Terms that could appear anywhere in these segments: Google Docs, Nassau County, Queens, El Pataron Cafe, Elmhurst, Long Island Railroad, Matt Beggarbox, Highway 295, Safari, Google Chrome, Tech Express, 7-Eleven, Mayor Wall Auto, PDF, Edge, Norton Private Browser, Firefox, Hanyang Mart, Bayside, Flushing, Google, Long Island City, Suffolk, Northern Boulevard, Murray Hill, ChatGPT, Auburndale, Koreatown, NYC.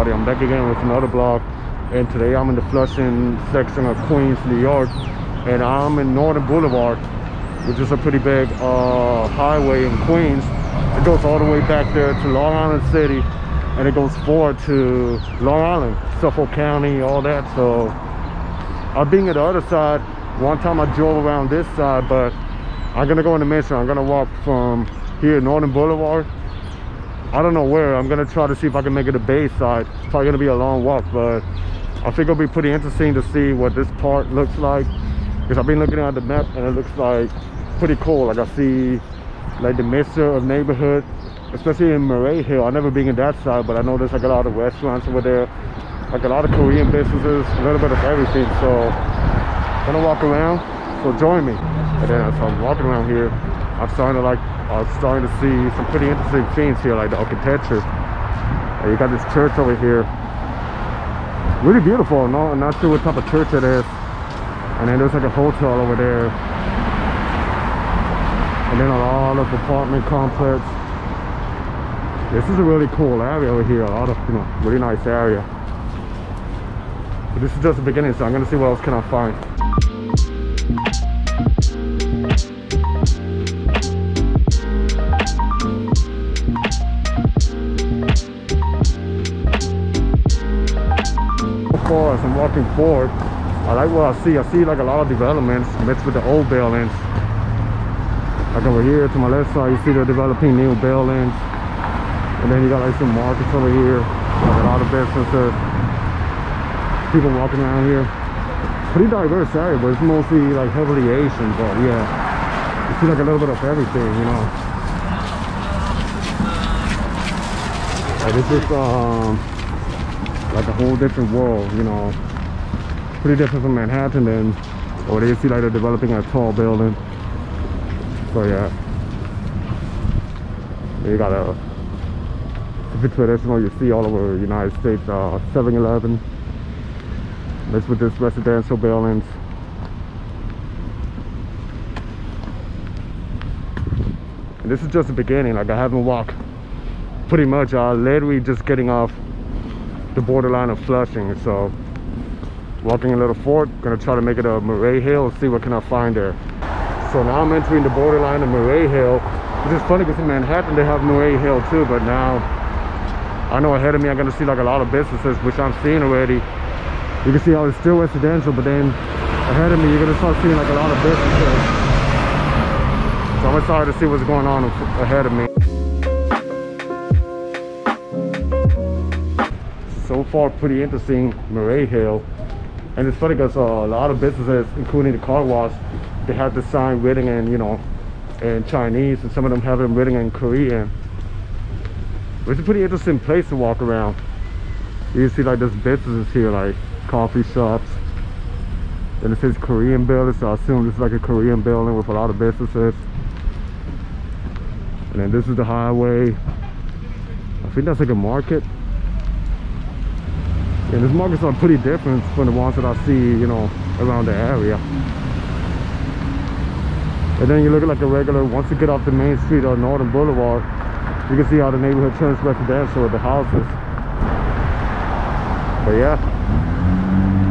everybody, I'm back again with another vlog, and today I'm in the Flushing section of Queens, New York, and I'm in Northern Boulevard, which is a pretty big highway in Queens. It goes all the way back there to Long Island City, and it goes forward to Long Island, Suffolk County, all that. So I've been at the other side. One time I drove around this side, but I'm gonna go in the mission. I'm gonna walk from here, Northern Boulevard. I don't know where. I'm gonna try to see if I can make it to Bayside. It's probably gonna be a long walk, but I think it'll be pretty interesting to see what this part looks like, because I've been looking at the map and it looks like pretty cool. Like I see like the mixture of neighborhood, especially in Murray Hill. I've never been in that side, but I know there's like a lot of restaurants over there, like a lot of Korean businesses, a little bit of everything. So I'm gonna walk around, so join me. And then as I'm walking around here, I'm starting to see some pretty interesting things here, like the architecture. And you got this church over here, really beautiful. No, I'm not sure what type of church it is. And then there's like a hotel over there, and then a lot of apartment complex. This is a really cool area over here. A lot of, you know, really nice area. But this is just the beginning, so I'm gonna see what else can I find. As I'm walking forward, I like what I see. I see like a lot of developments mixed with the old buildings. Like over here to my left side, you see they're developing new buildings, and then you got like some markets over here, like a lot of businesses, people walking around here. Pretty diverse area, but it's mostly like heavily Asian. But yeah, you see like a little bit of everything, you know. Like this is like a whole different world, you know, pretty different from Manhattan. Then over there you see like they're developing a tall building. So yeah, you got a traditional you see all over the United States, 7-Eleven mixed with this residential buildings. And this is just the beginning. Like I haven't walked, pretty much literally just getting off the borderline of Flushing, so walking a little forward, gonna try to make it to Murray Hill, see what can I find there. So now I'm entering the borderline of Murray Hill, which is funny because in Manhattan they have Murray Hill too, but now I know ahead of me I'm gonna see like a lot of businesses, which I'm seeing already. You can see how it's still residential, but then ahead of me you're gonna start seeing like a lot of businesses. So I'm excited to see what's going on ahead of me. So far, pretty interesting, Murray Hill. And it's funny because a lot of businesses, including the car wash, they have the sign written in, you know, in Chinese, and some of them have them written in Korean. It's a pretty interesting place to walk around. You see like there's businesses here, like coffee shops, and it says Korean building, so I assume this is like a Korean building with a lot of businesses. And then this is the highway. I think that's like a market. And these markets are pretty different from the ones that I see, you know, around the area. And then you look at like a regular, once you get off the main street or Northern Boulevard, you can see how the neighborhood turns residential with the houses. But yeah,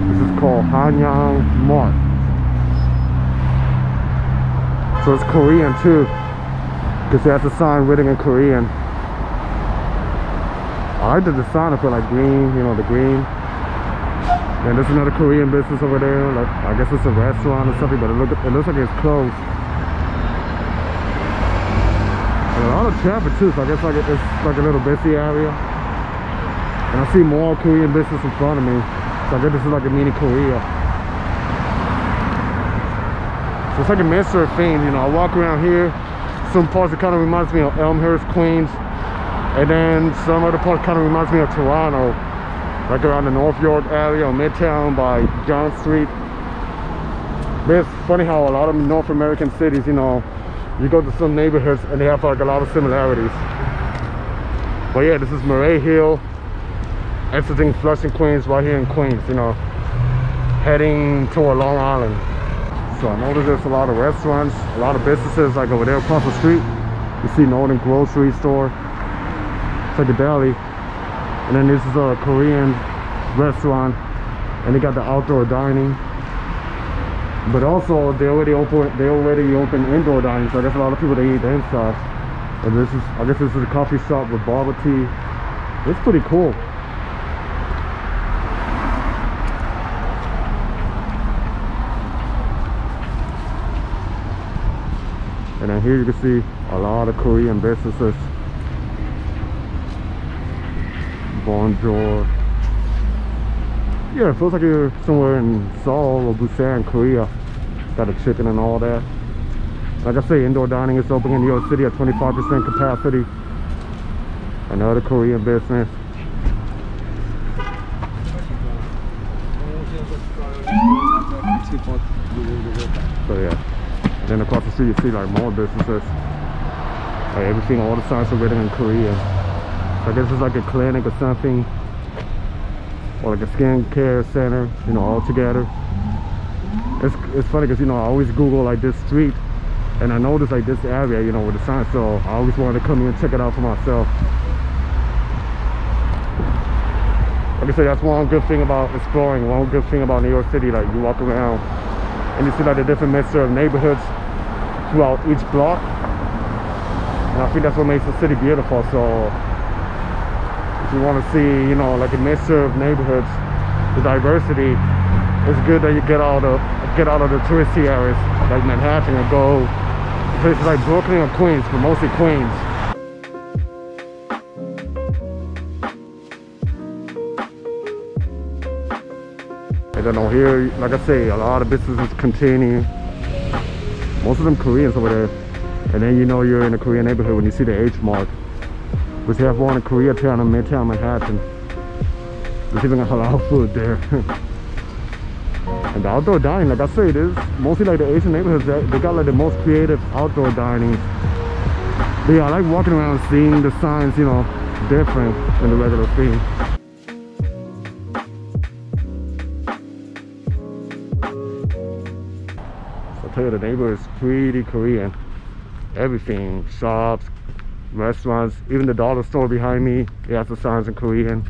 this is called Hanyang Mart. So it's Korean too, because they have the sign written in Korean. I did the sign up for like green, you know, the green. And there's another Korean business over there. Like, I guess it's a restaurant or something, but it looks like it's closed. And a lot of traffic too, so I guess like it's like a little busy area. And I see more Korean business in front of me, so I guess this is like a mini Korea. So it's like a mixture of things, you know. I walk around here, some parts it kind of reminds me of Elmhurst, Queens. And then some other part kind of reminds me of Toronto, like around the North York area or Midtown by John Street. But it's funny how a lot of North American cities, you know, you go to some neighborhoods and they have like a lot of similarities. But yeah, this is Murray Hill, exiting Flushing, Queens, right here in Queens, you know, heading toward Long Island. So I noticed there's a lot of restaurants, a lot of businesses, like over there across the street. You see Northern Grocery Store, like a deli. And then this is a Korean restaurant, and they got the outdoor dining. But also they already open indoor dining, so I guess a lot of people, they eat the inside. And this is, I guess this is a coffee shop with bubble tea. It's pretty cool. And then here you can see a lot of Korean businesses. Bonjour. Yeah, it feels like you're somewhere in Seoul or Busan, Korea. Got a chicken and all that. Like I say, indoor dining is open in New York City at 25% capacity. Another Korean business. So yeah. And then across the street you see like more businesses. Like everything, all the signs are written in Korean. So I guess it's like a clinic or something. Or like a skincare center, you know, all together. It's funny because, you know, I always Google like this street, and I noticed like this area, you know, with the sign, so I always wanted to come here and check it out for myself. Like I said, that's one good thing about exploring, one good thing about New York City. Like you walk around and you see like the different mixture of neighborhoods throughout each block, and I think that's what makes the city beautiful. So if you want to see, you know, like a mixture of neighborhoods, the diversity, it's good that you get out of the touristy areas like Manhattan and go to places like Brooklyn or Queens, but mostly Queens. And then over here, like I say, a lot of businesses continue. Most of them Koreans over there. And then you know you're in a Korean neighborhood when you see the H mark. We have one in Koreatown in Midtown Manhattan. There's even a halal food there. And the outdoor dining, like I say, it is mostly like the Asian neighborhoods. They got like the most creative outdoor dining. But yeah, I like walking around seeing the signs, you know, different than the regular thing. So I tell you, the neighborhood is pretty Korean. Everything, shops, restaurants, even the dollar store behind me, it has the signs in Korean,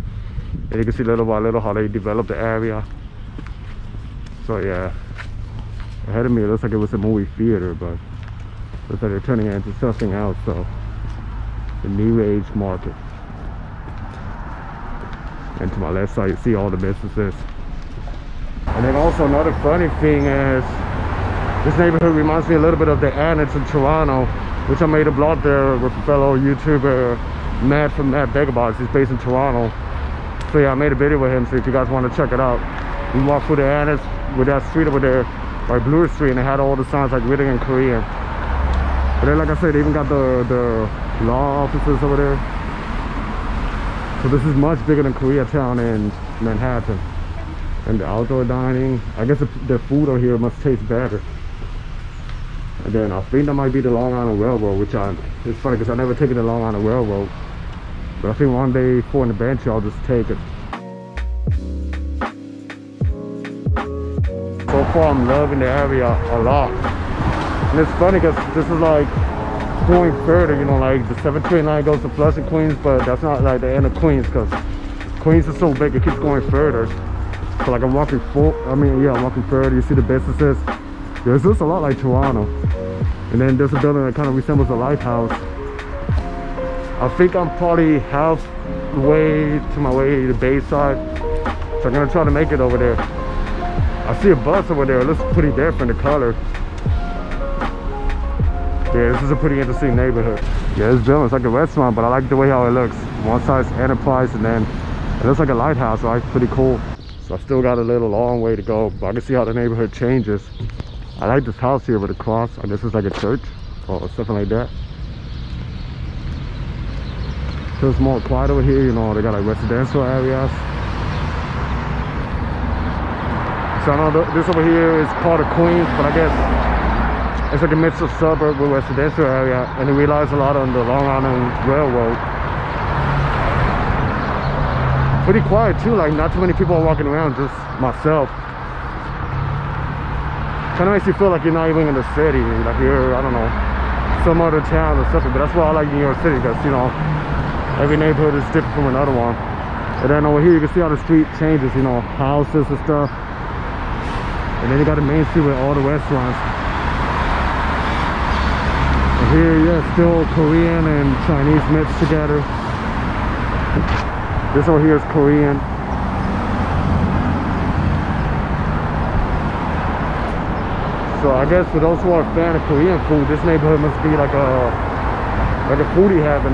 and you can see little by little how they develop the area. So yeah, ahead of me it looks like it was a movie theater, but looks like they're turning it into something else. So the new age market, and to my left side you see all the businesses. And then also another funny thing is this neighborhood reminds me a little bit of the Annex in Toronto, which I made a vlog there with a fellow YouTuber, Matt from Matt Beggarbox. He's based in Toronto. So yeah, I made a video with him, so if you guys want to check it out. We walked through the Annex with that street over there, like Bloor Street, and it had all the signs like written in Korean. But then like I said, they even got the law offices over there. So this is much bigger than Koreatown in Manhattan. And the outdoor dining, I guess the food over here must taste better. And then I think that might be the Long Island Railroad, which it's funny because I've never taken the Long Island Railroad. But I think one day, for in the bench, I'll just take it. So far, I'm loving the area a lot. And it's funny because this is like going further, you know, like the 729 goes to Flushing, Queens, but that's not like the end of Queens because Queens is so big, it keeps going further. So like I'm walking further, you see the businesses. This looks a lot like Toronto. And then there's a building that kind of resembles a lighthouse. I think I'm probably halfway to my way to Bayside, so I'm gonna try to make it over there. I see a bus over there, it looks pretty different, the color. Yeah, this is a pretty interesting neighborhood. Yeah, this building's like a restaurant, but I like the way how it looks. One side's Enterprise, and then it looks like a lighthouse, right? Pretty cool. So I still got a little long way to go, but I can see how the neighborhood changes. I like this house here with a cross. I guess it's like a church or something like that. So it's more quiet over here, you know, they got like residential areas. So I know this over here is part of Queens, but I guess it's like a mix of suburb with residential area, and it relies a lot on the Long Island Railroad. Pretty quiet too, like not too many people are walking around, just myself. Kind of makes you feel like you're not even in the city, like you're, I don't know, some other town or something. But that's why I like New York City, because, you know, every neighborhood is different from another one. And then over here you can see how the street changes, you know, houses and stuff. And then you got the main street with all the restaurants. And here, yeah, still Korean and Chinese mixed together. This over here is Korean. So I guess for those who are a fan of Korean food, this neighborhood must be like a foodie heaven.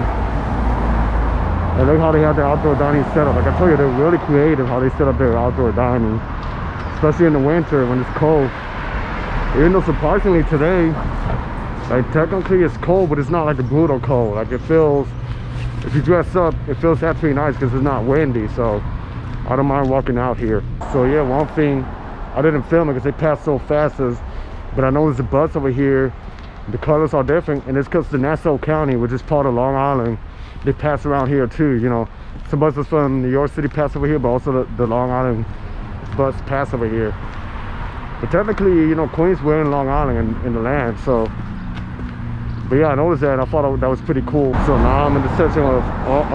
And look how they have their outdoor dining set up. Like I told you, they're really creative how they set up their outdoor dining, especially in the winter when it's cold. Even though surprisingly today, like technically it's cold, but it's not like a brutal cold. Like it feels, if you dress up, it feels actually nice because it's not windy. So I don't mind walking out here. So yeah, one thing I didn't film it because they passed so fast is, but I noticed the bus over here, the colors are different, and it's because the Nassau County, which is part of Long Island, they pass around here too, you know. Some buses from New York City pass over here, but also the Long Island bus pass over here. But technically, you know, Queens, we're in Long Island in the land, so. But yeah, I noticed that, and I thought that was pretty cool. So now I'm in the section of, I don't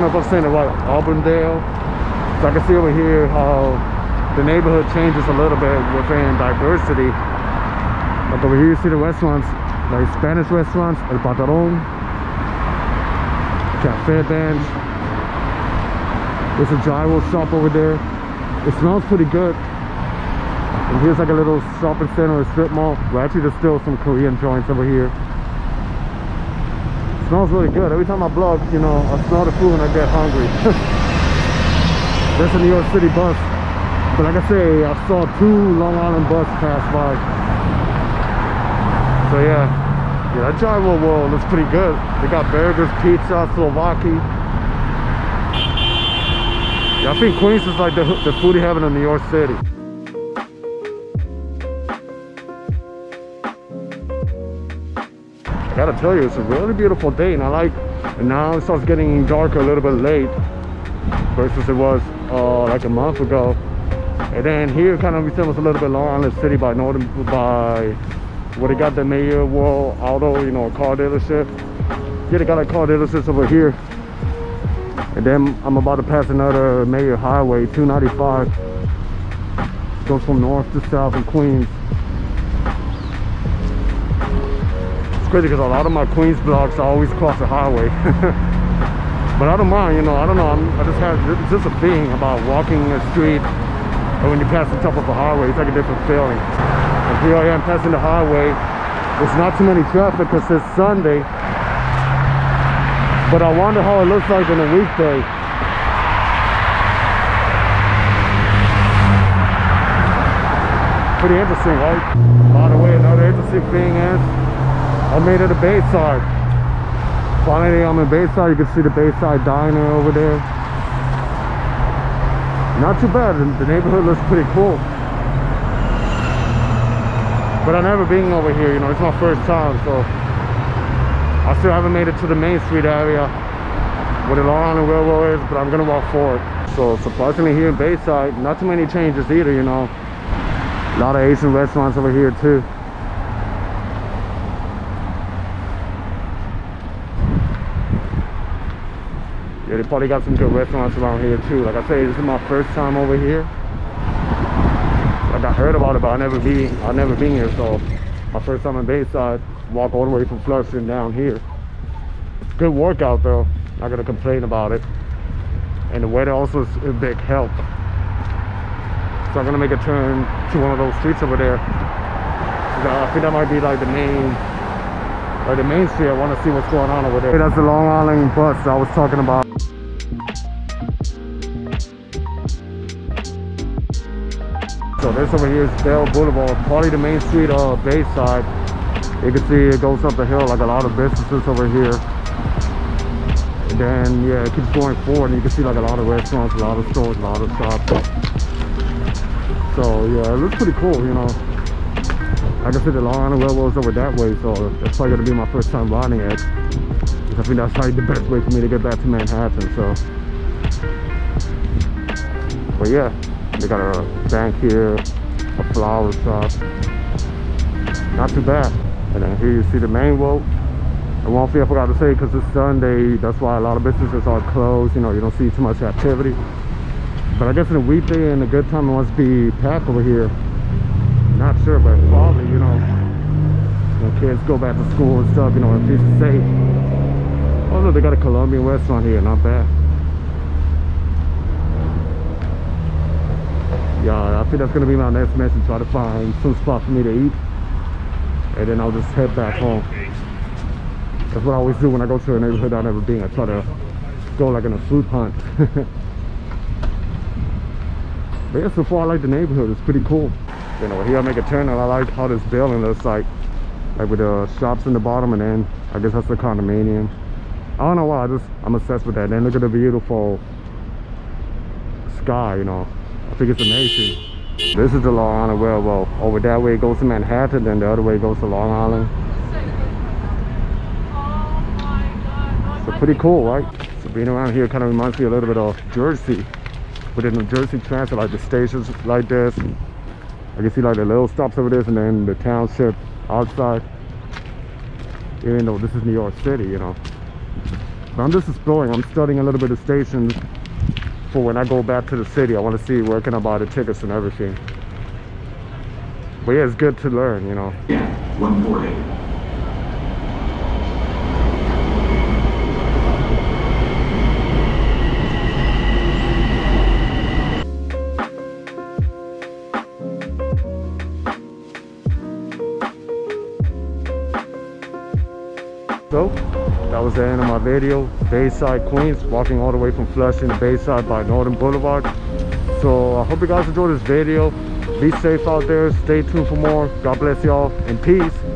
know if I'm saying it right, Auburndale. So I can see over here how the neighborhood changes a little bit within diversity. Like over here you see the restaurants, like Spanish restaurants, El Pataron, Cafe Bench. There's a gyro shop over there. It smells pretty good. And here's like a little shopping center, a strip mall. Well, actually there's still some Korean joints over here. It smells really good. Every time I vlog, you know, I smell the food and I get hungry. There's a New York City bus. But like I say, I saw two Long Island bus pass by. So yeah, that gyro world looks pretty good. They got burgers, pizza, Slovakia. Yeah, I think Queens is like the foodie heaven of New York City. I gotta tell you, it's a really beautiful day, and I like. And now it starts getting darker a little bit late, versus it was like a month ago. And then here kind of resembles a little bit Long Island City by where they got the Mayor Wall Auto, you know, car dealership. Yeah, they got like car dealerships over here. And then I'm about to pass another major highway, 295. Goes from north to south in Queens. It's crazy because a lot of my Queens vlogs I always cross the highway. But I don't mind, you know, I don't know. I just have, it's just a thing about walking a street. And when you pass the top of the highway, it's like a different feeling. And here I am passing the highway. There's not too many traffic because it's Sunday. But I wonder how it looks like on a weekday. Pretty interesting, right? By the way, another interesting thing is I made it to Bayside. Finally, I'm in Bayside. You can see the Bayside Diner over there. Not too bad, the neighborhood looks pretty cool. But I've never been over here, you know, it's my first time, so. I still haven't made it to the Main Street area where the Long Island Railroad is, but I'm gonna walk forward. So surprisingly here in Bayside, not too many changes either, you know. A lot of Asian restaurants over here too. Yeah, they probably got some good restaurants around here too. Like I say, this is my first time over here. Like I heard about it, but I've never been here. So my first time in Bayside, walk all the way from Flushing down here. Good workout though. Not gonna complain about it. And the weather also is a big help. So I'm gonna make a turn to one of those streets over there. I think that might be like the main street. I want to see what's going on over there. Hey, that's the Long Island bus I was talking about. So this over here is Bell Boulevard, probably the main street of Bayside. You can see it goes up the hill, like a lot of businesses over here. And then yeah, it keeps going forward, and you can see like a lot of restaurants, a lot of stores, a lot of shops. So yeah, it looks pretty cool, you know. Like I said, the Long Island Railroad's over that way, so that's probably gonna be my first time riding it. I think that's probably the best way for me to get back to Manhattan, so. But yeah, they got a bank here, a flower shop. Not too bad. And then here you see the main road. And one thing I forgot to say, because it's Sunday, that's why a lot of businesses are closed. You know, you don't see too much activity. But I guess in a weekday and a good time, it must be packed over here. Not sure, but probably, you know, when kids go back to school and stuff, you know, if it's safe. Oh look, they got a Colombian restaurant here, not bad. Yeah, I think that's gonna be my next mission, try to find some spot for me to eat. And then I'll just head back home. That's what I always do when I go to a neighborhood I've never been. I try to go like in a food hunt. But yeah, so far I like the neighborhood, it's pretty cool. You know, here I make a turn and I like how this building looks like with the shops in the bottom, and then I guess that's the condominium. I don't know why, I'm obsessed with that. Then look at the beautiful sky, you know. I think it's amazing. This is the Long Island Railroad. Over that way it goes to Manhattan, then the other way it goes to Long Island. So pretty cool, right? So being around here kind of reminds me a little bit of Jersey. But in New Jersey Transit, like the stations like this. I can see like the little stops over this and then the township outside. Even though this is New York City, you know. But I'm just exploring. I'm studying a little bit of stations for when I go back to the city. I want to see where can I buy the tickets and everything. But yeah, it's good to learn, you know. Yeah, 140. So, that was the end of my video. Bayside, Queens, walking all the way from Flushing to Bayside by Northern Boulevard. So, I hope you guys enjoyed this video. Be safe out there. Stay tuned for more. God bless y'all and peace.